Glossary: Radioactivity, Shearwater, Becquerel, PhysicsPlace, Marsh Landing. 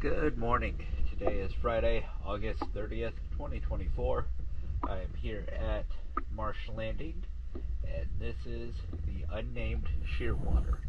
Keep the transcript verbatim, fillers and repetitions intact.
Good morning. Today is Friday, August thirtieth, twenty twenty-four. I am here at Marsh Landing, and this is the unnamed Shearwater.